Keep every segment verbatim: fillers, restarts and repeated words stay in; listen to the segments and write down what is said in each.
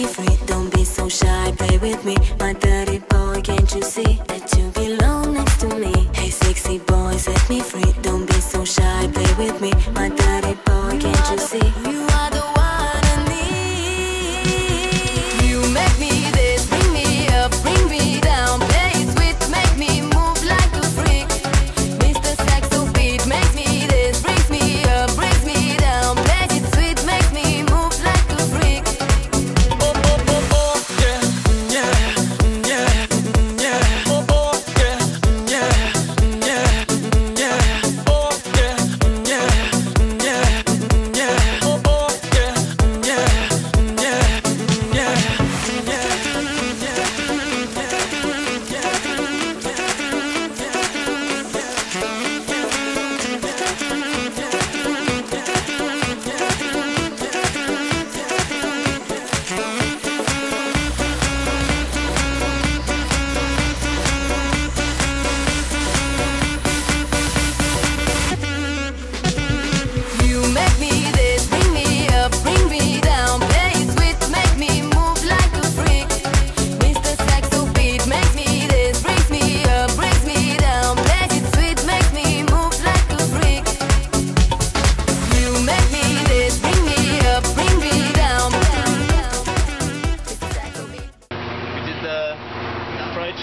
be free, don't be so shy, play with me. My dirty boy, can't you see that you belong next to me? Hey sexy boy, set me free, don't be so shy, play with me. My dirty boy, can't you see? You are the one I need. You make me this, bring me up, bring me down. Play it sweet, make me move like a freak. Mister Saxo beat makes me this, brings me up, brings me down. Play it sweet, make me move like a freak. Oh, oh, oh, oh, yeah, yeah, yeah, yeah. Oh, oh, yeah, yeah, yeah, yeah. Oh, yeah, yeah, yeah, yeah. Oh, oh, yeah, yeah, yeah,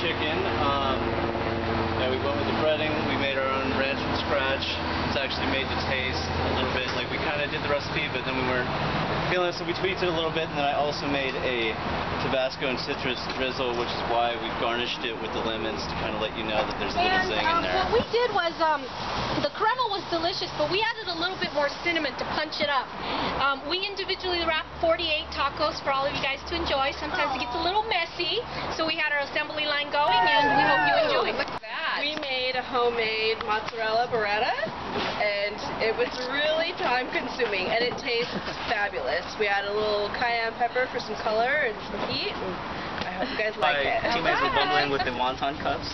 Chicken, um, and we went with the breading. We made our own ranch from scratch. It's actually made to taste a little bit. Like, we kind of did the recipe, but then we weren't feeling it, so we tweaked it a little bit. And then I also made a Tabasco and citrus drizzle, which is why we garnished it with the lemons to kind of let you know that there's a little and, zing um, in there. What we did was, um, the crema was delicious, but we added a little bit more cinnamon to punch it up. Um, we individually wrapped forty-eight tacos for all of you guys to enjoy. Sometimes Aww. It gets a little messy, so we had our assembly line going, and we hope you enjoy. Look at that. We made a homemade mozzarella burrata, and it was really time consuming, and it tastes fabulous. We add a little cayenne pepper for some color and some heat, and I hope you guys like it. My teammates were bumbling with the wonton cups.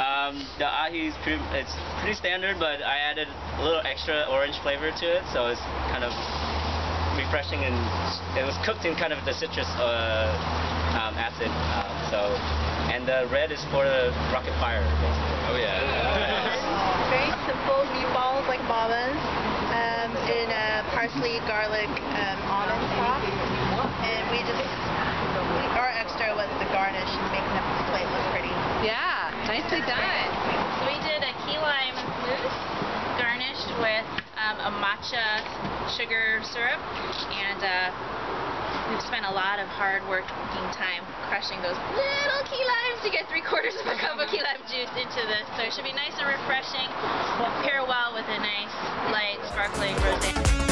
um, the ahi is pretty, it's pretty standard, but I added a little extra orange flavor to it, so it's kind of refreshing, and it was cooked in kind of the citrus uh, um, acid. Um, so, and the red is for the rocket fire, basically. Oh yeah. Yeah. Very simple meatballs like mamas um, in a parsley, garlic, um, almond sauce, and we just we, our extra was the garnish and making the plate look pretty. Yeah, nicely done. So we did a key lime mousse garnished with um, a matcha sugar syrup, and uh, we've spent a lot of hard work working time crushing those little key limes to get three quarters of a cup of key lime juice into this, so it should be nice and refreshing. Pair well with a nice light sparkling rosé.